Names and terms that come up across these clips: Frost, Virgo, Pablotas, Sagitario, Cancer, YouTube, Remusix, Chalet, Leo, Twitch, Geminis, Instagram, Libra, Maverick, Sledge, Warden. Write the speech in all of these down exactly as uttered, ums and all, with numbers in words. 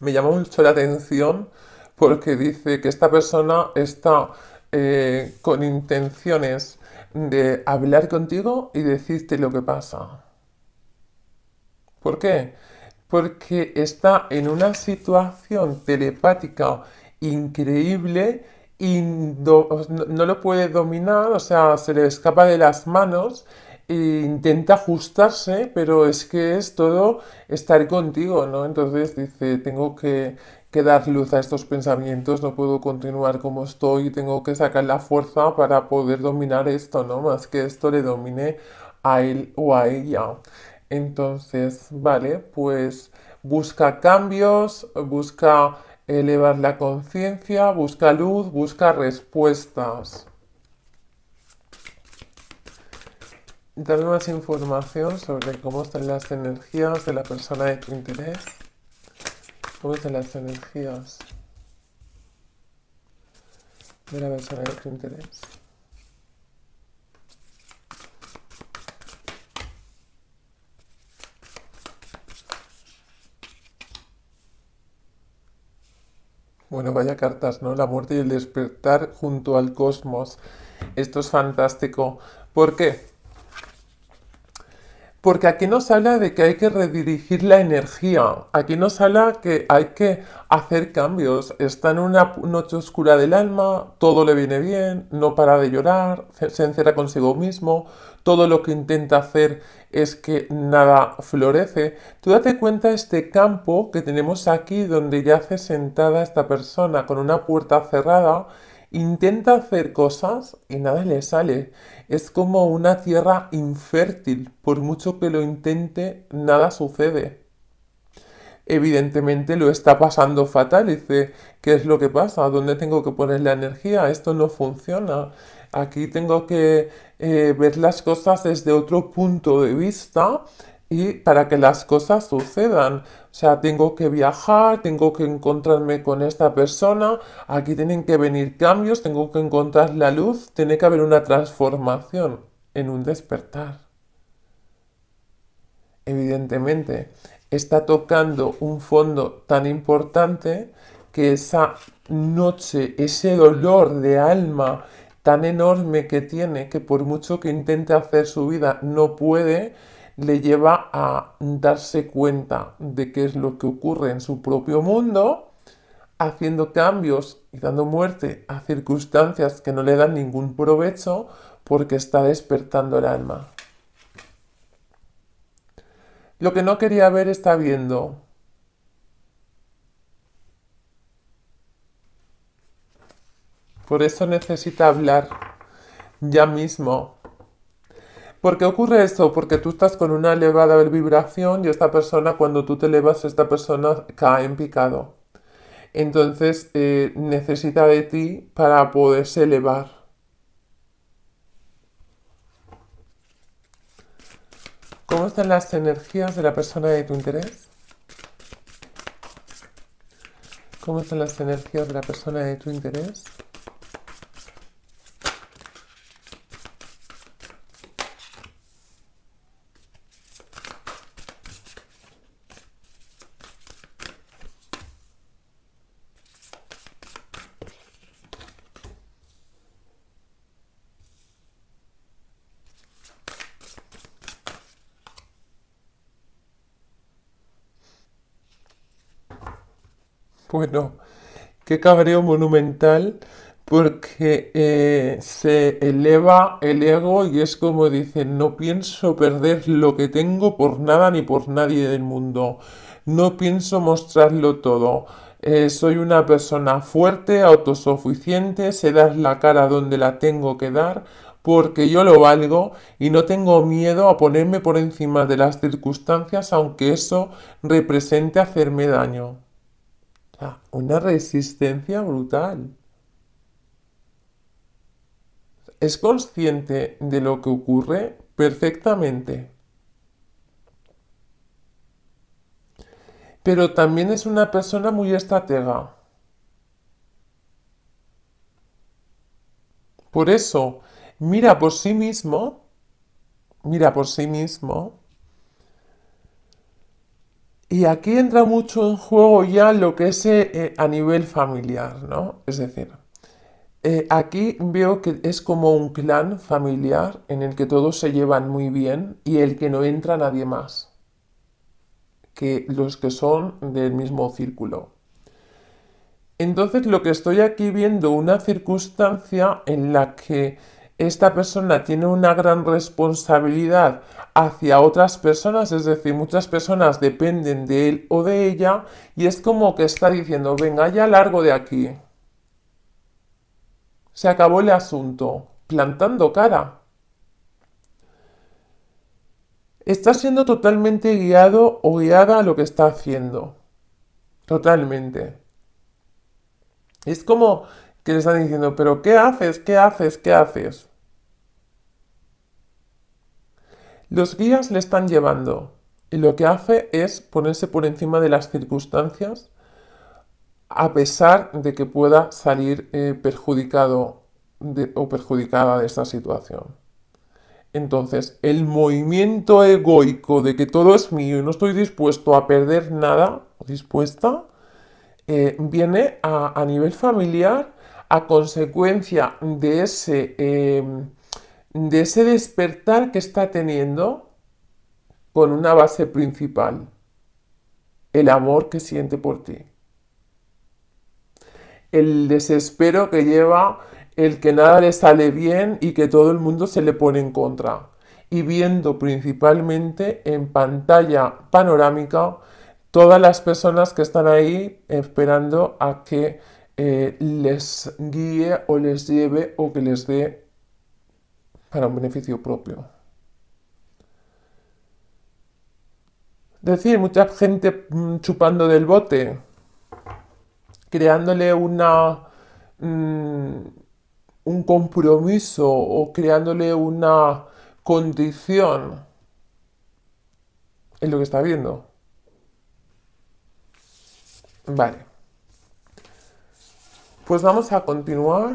me llama mucho la atención porque dice que esta persona está eh, con intenciones de hablar contigo y decirte lo que pasa. ¿Por qué? Porque está en una situación telepática increíble y no, no lo puede dominar, o sea, se le escapa de las manos e intenta ajustarse, pero es que es todo estar contigo, ¿no? Entonces dice, tengo que, que dar luz a estos pensamientos, no puedo continuar como estoy, tengo que sacar la fuerza para poder dominar esto, ¿no? Más que esto le domine a él o a ella. Entonces, vale, pues busca cambios, busca elevar la conciencia, busca luz, busca respuestas. Dame más información sobre cómo están las energías de la persona de tu interés. ¿Cómo están las energías de la persona de tu interés? Bueno, vaya cartas, ¿no? La muerte y el despertar junto al cosmos. Esto es fantástico. ¿Por qué? Porque aquí nos habla de que hay que redirigir la energía. Aquí nos habla que hay que hacer cambios. Está en una noche oscura del alma, todo le viene bien, no para de llorar, se encerra consigo mismo. Todo lo que intenta hacer es que nada florece. Tú date cuenta de este campo que tenemos aquí donde yace sentada esta persona con una puerta cerrada. Intenta hacer cosas y nada le sale. Es como una tierra infértil. Por mucho que lo intente, nada sucede. Evidentemente lo está pasando fatal. Dice, ¿qué es lo que pasa? ¿Dónde tengo que poner la energía? Esto no funciona. Aquí tengo que eh, ver las cosas desde otro punto de vista y para que las cosas sucedan. O sea, tengo que viajar, tengo que encontrarme con esta persona. Aquí tienen que venir cambios, tengo que encontrar la luz. Tiene que haber una transformación en un despertar. Evidentemente está tocando un fondo tan importante que esa noche, ese dolor de alma tan enorme que tiene, que por mucho que intente hacer su vida no puede, le lleva a darse cuenta de qué es lo que ocurre en su propio mundo, haciendo cambios y dando muerte a circunstancias que no le dan ningún provecho porque está despertando el alma. Lo que no quería ver está viendo. Por eso necesita hablar ya mismo. ¿Por qué ocurre esto? Porque tú estás con una elevada vibración y esta persona, cuando tú te elevas, esta persona cae en picado. Entonces eh, necesita de ti para poderse elevar. ¿Cómo están las energías de la persona de tu interés? ¿Cómo están las energías de la persona de tu interés? Bueno, qué cabreo monumental, porque eh, se eleva el ego y es como dicen, no pienso perder lo que tengo por nada ni por nadie del mundo. No pienso mostrarlo todo. Eh, soy una persona fuerte, autosuficiente, sé dar la cara donde la tengo que dar, porque yo lo valgo y no tengo miedo a ponerme por encima de las circunstancias, aunque eso represente hacerme daño. Ah, una resistencia brutal. Es consciente de lo que ocurre perfectamente. Pero también es una persona muy estratega. Por eso, mira por sí mismo, mira por sí mismo Y aquí entra mucho en juego ya lo que es eh, a nivel familiar, ¿no? Es decir, eh, aquí veo que es como un clan familiar en el que todos se llevan muy bien y el que no entra nadie más que los que son del mismo círculo. Entonces lo que estoy aquí viendo, una circunstancia en la que esta persona tiene una gran responsabilidad hacia otras personas, es decir, muchas personas dependen de él o de ella, y es como que está diciendo, venga, ya largo de aquí. Se acabó el asunto, plantando cara. Está siendo totalmente guiado o guiada a lo que está haciendo. Totalmente. Es como que le están diciendo, pero ¿qué haces? ¿Qué haces? ¿Qué haces? Los guías le están llevando y lo que hace es ponerse por encima de las circunstancias a pesar de que pueda salir eh, perjudicado de, o perjudicada de esta situación. Entonces, el movimiento egoico de que todo es mío y no estoy dispuesto a perder nada, o dispuesta, eh, viene a, a nivel familiar a consecuencia de ese, eh, de ese despertar que está teniendo con una base principal, el amor que siente por ti, el desespero que lleva, el que nada le sale bien y que todo el mundo se le pone en contra, y viendo principalmente en pantalla panorámica todas las personas que están ahí esperando a que Eh, les guíe o les lleve o que les dé para un beneficio propio. Es decir, mucha gente chupando del bote, creándole una mm, un compromiso o creándole una condición, es lo que está viendo. Vale. Pues vamos a continuar.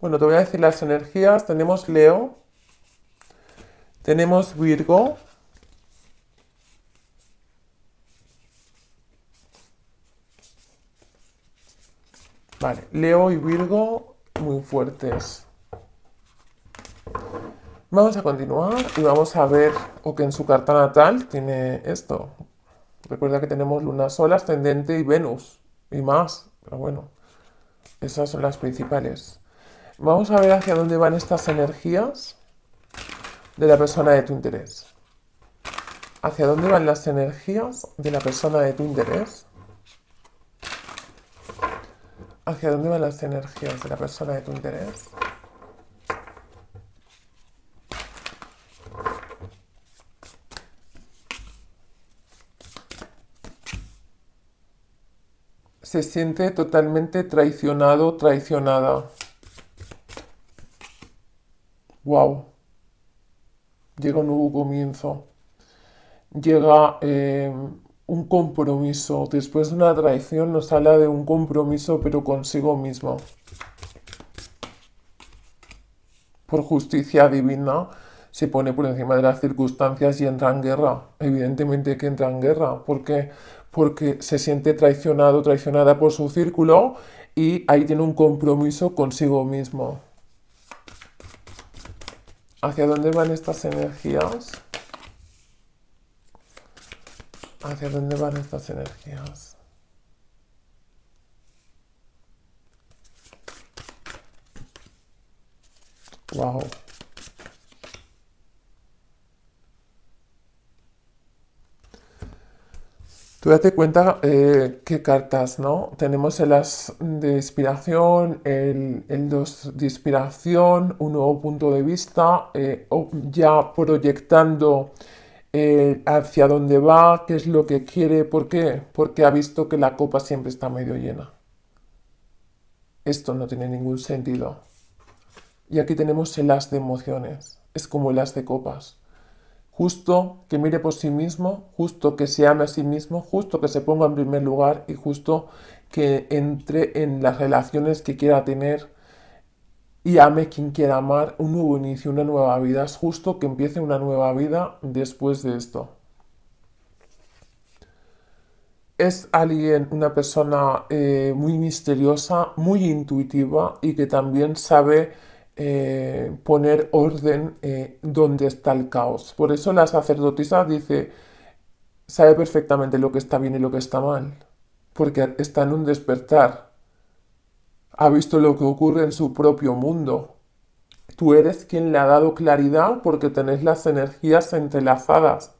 Bueno, te voy a decir las energías. Tenemos Leo. Tenemos Virgo. Vale, Leo y Virgo muy fuertes. Vamos a continuar y vamos a ver o que en su carta natal tiene esto. Recuerda que tenemos luna, sol, ascendente y Venus, y más, pero bueno, esas son las principales. Vamos a ver hacia dónde van estas energías de la persona de tu interés. Hacia dónde van las energías de la persona de tu interés. Hacia dónde van las energías de la persona de tu interés. Se siente totalmente traicionado, traicionada. Wow. Llega un nuevo comienzo. Llega eh, un compromiso. Después de una traición nos habla de un compromiso, pero consigo mismo. Por justicia divina se pone por encima de las circunstancias y entra en guerra. Evidentemente que entra en guerra. ¿Por qué? Porque se siente traicionado, traicionada por su círculo y ahí tiene un compromiso consigo mismo. ¿Hacia dónde van estas energías? ¿Hacia dónde van estas energías? Wow. Tú date cuenta eh, qué cartas, ¿no? Tenemos el as de inspiración, el, el dos de inspiración, un nuevo punto de vista, eh, ya proyectando eh, hacia dónde va, qué es lo que quiere, ¿por qué? Porque ha visto que la copa siempre está medio llena. Esto no tiene ningún sentido. Y aquí tenemos el as de emociones, es como el as de copas. Justo que mire por sí mismo, justo que se ame a sí mismo, justo que se ponga en primer lugar y justo que entre en las relaciones que quiera tener y ame quien quiera amar. Un nuevo inicio, una nueva vida. Es justo que empiece una nueva vida después de esto. Es alguien, una persona eh, muy misteriosa, muy intuitiva y que también sabe eh, poner orden eh, donde está el caos. Por eso la sacerdotisa dice, sabe perfectamente lo que está bien y lo que está mal, porque está en un despertar. Ha visto lo que ocurre en su propio mundo. Tú eres quien le ha dado claridad porque tenés las energías entrelazadas.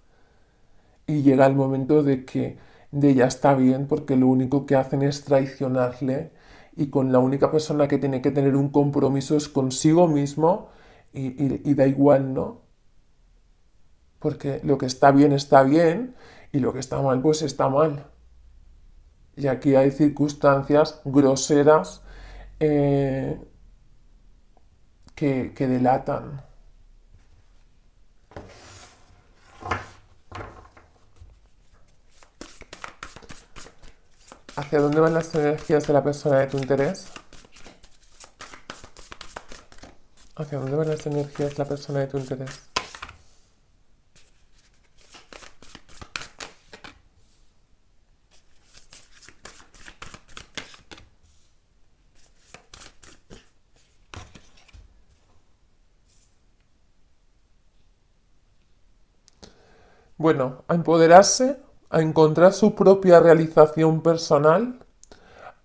Y llega el momento de que de ya está bien, porque lo único que hacen es traicionarle. Y con la única persona que tiene que tener un compromiso es consigo mismo. Y, y, y da igual, ¿no? Porque lo que está bien está bien y lo que está mal pues está mal. Y aquí hay circunstancias groseras Eh, que, que delatan. ¿Hacia dónde van las energías de la persona de tu interés? ¿Hacia dónde van las energías de la persona de tu interés? Bueno, a empoderarse, a encontrar su propia realización personal,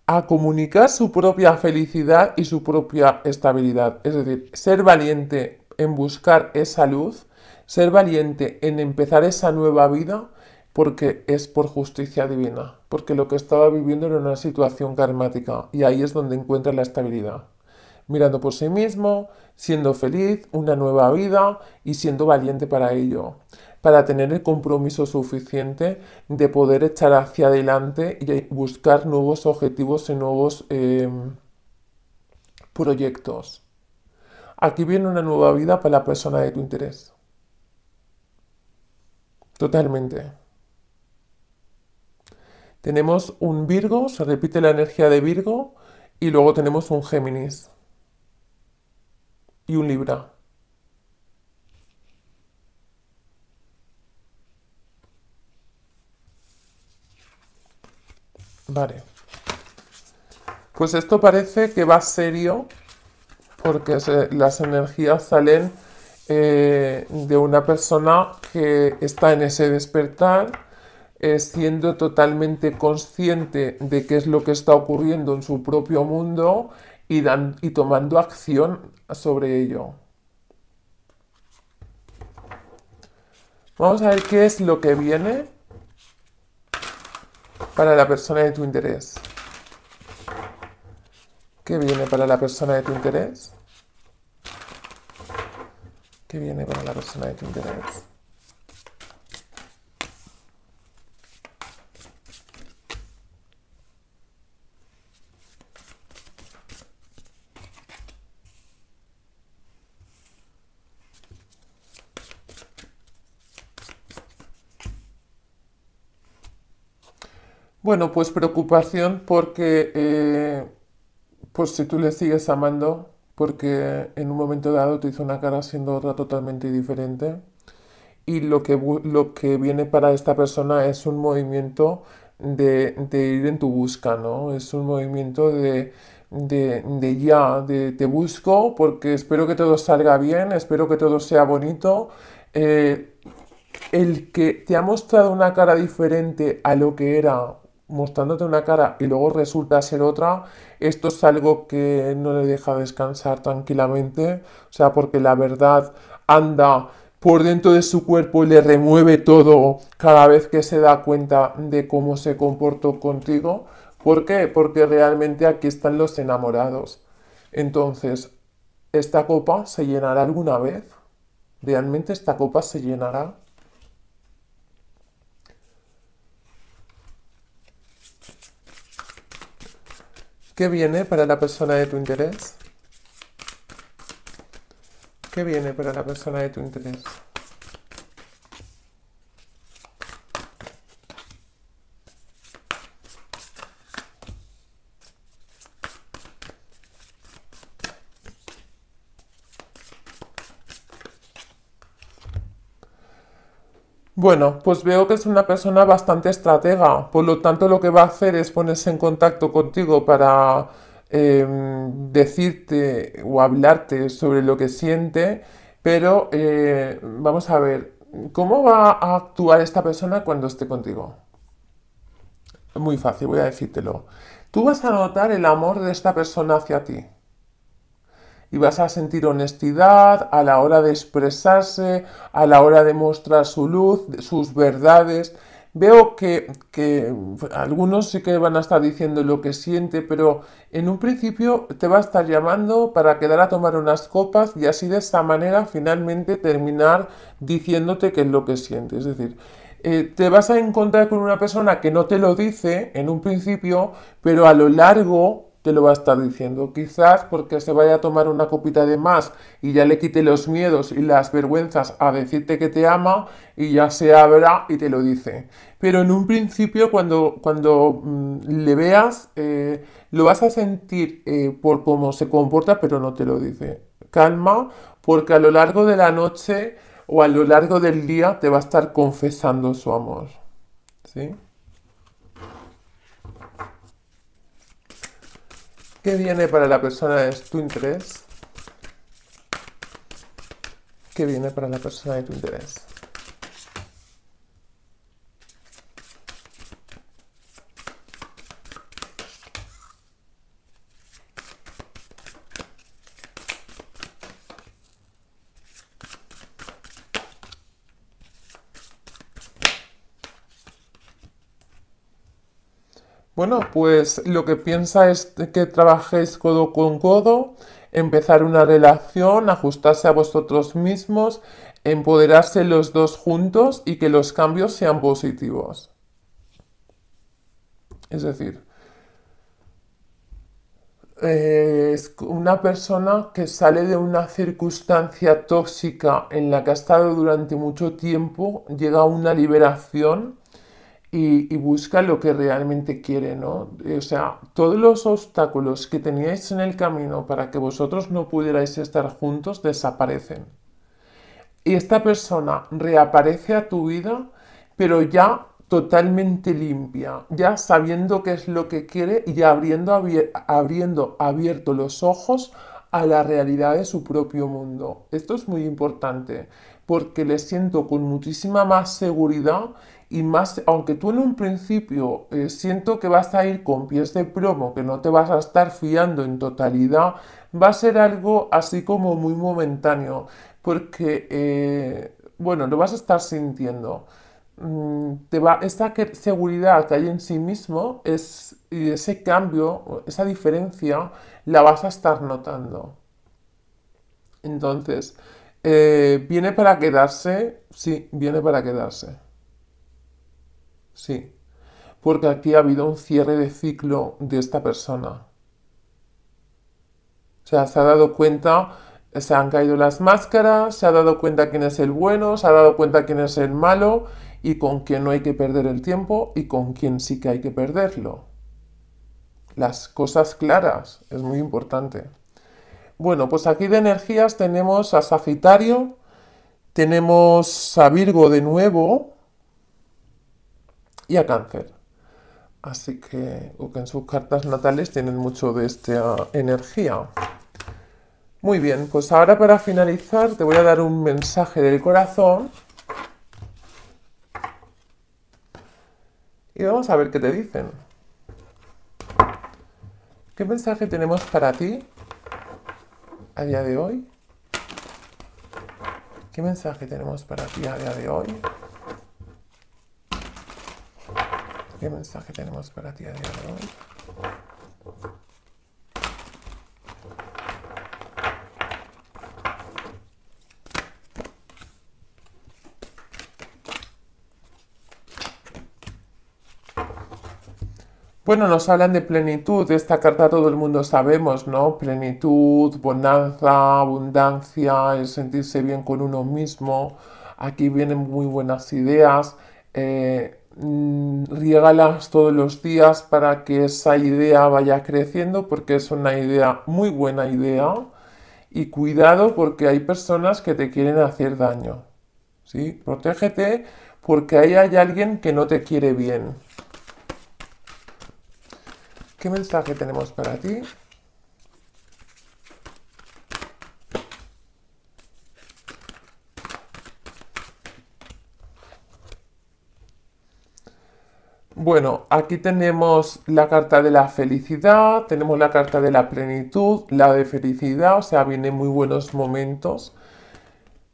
a comunicar su propia felicidad y su propia estabilidad. Es decir, ser valiente en buscar esa luz, ser valiente en empezar esa nueva vida, porque es por justicia divina, porque lo que estaba viviendo era una situación karmática y ahí es donde encuentra la estabilidad. Mirando por sí mismo, siendo feliz, una nueva vida y siendo valiente para ello, para tener el compromiso suficiente de poder echar hacia adelante y buscar nuevos objetivos y nuevos eh, proyectos. Aquí viene una nueva vida para la persona de tu interés. Totalmente. Tenemos un Virgo, se repite la energía de Virgo, y luego tenemos un Géminis y un Libra. Vale, pues esto parece que va serio, porque se, las energías salen eh, de una persona que está en ese despertar, eh, siendo totalmente consciente de qué es lo que está ocurriendo en su propio mundo y, dan, y tomando acción sobre ello. Vamos a ver qué es lo que viene para la persona de tu interés. ¿Qué viene para la persona de tu interés? ¿Qué viene para la persona de tu interés? Bueno, pues preocupación porque eh, pues si tú le sigues amando, porque en un momento dado te hizo una cara siendo otra totalmente diferente, y lo que, lo que viene para esta persona es un movimiento de, de ir en tu busca, ¿no? Es un movimiento de, de, de ya, de te busco porque espero que todo salga bien, espero que todo sea bonito. Eh, el que te ha mostrado una cara diferente a lo que era, mostrándote una cara y luego resulta ser otra, esto es algo que no le deja descansar tranquilamente, o sea, porque la verdad anda por dentro de su cuerpo y le remueve todo cada vez que se da cuenta de cómo se comportó contigo. ¿Por qué? Porque realmente aquí están los enamorados. Entonces, ¿esta copa se llenará alguna vez? ¿Realmente esta copa se llenará? ¿Qué viene para la persona de tu interés? ¿Qué viene para la persona de tu interés? Bueno, pues veo que es una persona bastante estratega, por lo tanto lo que va a hacer es ponerse en contacto contigo para eh, decirte o hablarte sobre lo que siente, pero eh, vamos a ver, ¿cómo va a actuar esta persona cuando esté contigo? Muy fácil, voy a decírtelo. Tú vas a notar el amor de esta persona hacia ti. Y vas a sentir honestidad a la hora de expresarse, a la hora de mostrar su luz, sus verdades. Veo que, que algunos sí que van a estar diciendo lo que siente, pero en un principio te va a estar llamando para quedar a tomar unas copas y así de esta manera finalmente terminar diciéndote qué es lo que siente. Es decir, eh, te vas a encontrar con una persona que no te lo dice en un principio, pero a lo largo te lo va a estar diciendo, quizás porque se vaya a tomar una copita de más y ya le quite los miedos y las vergüenzas a decirte que te ama y ya se abra y te lo dice. Pero en un principio cuando, cuando mmm, le veas eh, lo vas a sentir eh, por cómo se comporta, pero no te lo dice. Calma, porque a lo largo de la noche o a lo largo del día te va a estar confesando su amor, ¿sí? ¿Qué viene para la persona de tu interés? ¿Qué viene para la persona de tu interés? Bueno, pues lo que piensa es que trabajéis codo con codo, empezar una relación, ajustarse a vosotros mismos, empoderarse los dos juntos y que los cambios sean positivos. Es decir, es una persona que sale de una circunstancia tóxica en la que ha estado durante mucho tiempo, llega a una liberación Y, y busca lo que realmente quiere, ¿no? O sea, todos los obstáculos que teníais en el camino para que vosotros no pudierais estar juntos desaparecen. Y esta persona reaparece a tu vida, pero ya totalmente limpia, ya sabiendo qué es lo que quiere y ya abriendo, abier- abriendo abierto los ojos a la realidad de su propio mundo. Esto es muy importante porque le siento con muchísima más seguridad y más, aunque tú en un principio eh, siento que vas a ir con pies de plomo, que no te vas a estar fiando en totalidad, va a ser algo así como muy momentáneo, porque, eh, bueno, lo vas a estar sintiendo. Mm, te va, esta que, seguridad que hay en sí mismo es, y ese cambio, esa diferencia, la vas a estar notando. Entonces, eh, ¿viene para quedarse? Sí, viene para quedarse. Sí, porque aquí ha habido un cierre de ciclo de esta persona. O sea, se ha dado cuenta, se han caído las máscaras, se ha dado cuenta quién es el bueno, se ha dado cuenta quién es el malo y con quién no hay que perder el tiempo y con quién sí que hay que perderlo. Las cosas claras, es muy importante. Bueno, pues aquí de energías tenemos a Sagitario, tenemos a Virgo de nuevo y a Cáncer, así que, o que en sus cartas natales tienen mucho de esta energía. Muy bien, pues ahora para finalizar te voy a dar un mensaje del corazón y vamos a ver qué te dicen. ¿Qué mensaje tenemos para ti a día de hoy? ¿Qué mensaje tenemos para ti a día de hoy? ¿Qué mensaje tenemos para ti a día de hoy? Bueno, nos hablan de plenitud. Esta carta todo el mundo sabemos, ¿no? Plenitud, bonanza, abundancia, el sentirse bien con uno mismo. Aquí vienen muy buenas ideas. Eh, Riégalas todos los días para que esa idea vaya creciendo, porque es una idea, muy buena idea, y cuidado porque hay personas que te quieren hacer daño, ¿sí? Protégete porque ahí hay alguien que no te quiere bien. ¿Qué mensaje tenemos para ti? Bueno, aquí tenemos la carta de la felicidad, tenemos la carta de la plenitud, la de felicidad, o sea, vienen muy buenos momentos.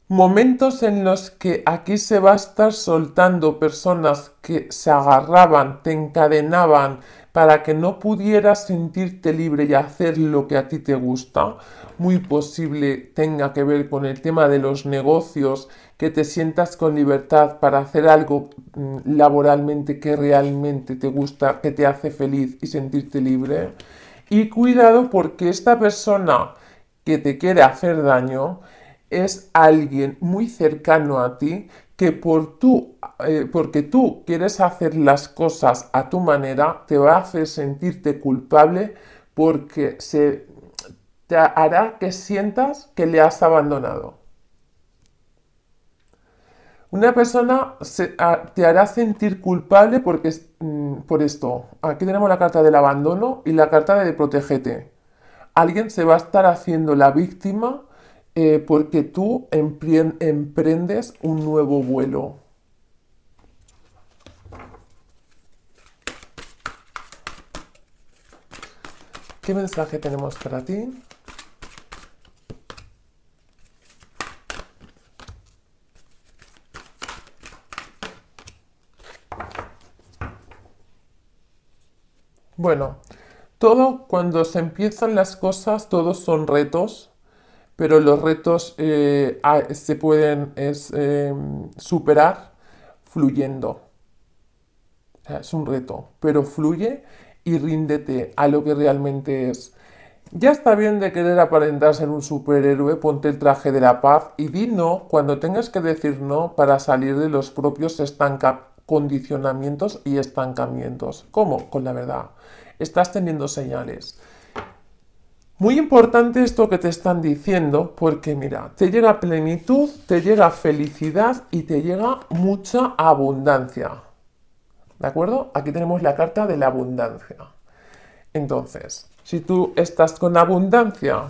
Momentos en los que aquí se va a estar soltando personas que se agarraban, te encadenaban para que no pudieras sentirte libre y hacer lo que a ti te gusta. Muy posible tenga que ver con el tema de los negocios, que te sientas con libertad para hacer algo laboralmente que realmente te gusta, que te hace feliz y sentirte libre. Y cuidado, porque esta persona que te quiere hacer daño es alguien muy cercano a ti que por tú, eh, porque tú quieres hacer las cosas a tu manera, te va a hacer sentirte culpable porque se te hará que sientas que le has abandonado. Una persona se, a, te hará sentir culpable porque, mm, por esto. Aquí tenemos la carta del abandono y la carta de protégete. Alguien se va a estar haciendo la víctima eh, porque tú emprendes un nuevo vuelo. ¿Qué mensaje tenemos para ti? Bueno, todo cuando se empiezan las cosas, todos son retos, pero los retos eh, se pueden es, eh, superar fluyendo. O sea, es un reto, pero fluye y ríndete a lo que realmente es. Ya está bien de querer aparentar ser un superhéroe, ponte el traje de la paz y di no cuando tengas que decir no para salir de los propios estancamientos. Condicionamientos y estancamientos. ¿Cómo? Con la verdad. Estás teniendo señales. Muy importante esto que te están diciendo, porque mira, te llega plenitud, te llega felicidad y te llega mucha abundancia. ¿De acuerdo? Aquí tenemos la carta de la abundancia. Entonces, si tú estás con abundancia,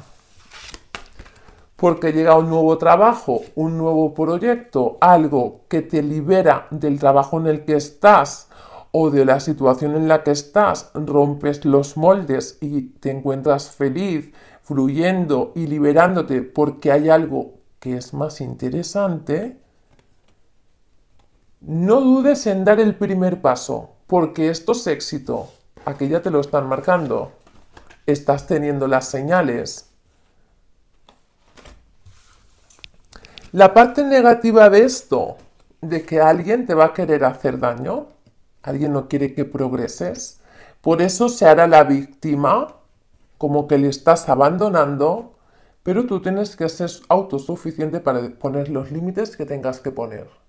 porque llega un nuevo trabajo, un nuevo proyecto, algo que te libera del trabajo en el que estás o de la situación en la que estás, rompes los moldes y te encuentras feliz, fluyendo y liberándote porque hay algo que es más interesante, no dudes en dar el primer paso, porque esto es éxito. Aquí ya te lo están marcando. Estás teniendo las señales. La parte negativa de esto, de que alguien te va a querer hacer daño, alguien no quiere que progreses, por eso se hará la víctima, como que le estás abandonando, pero tú tienes que ser autosuficiente para poner los límites que tengas que poner.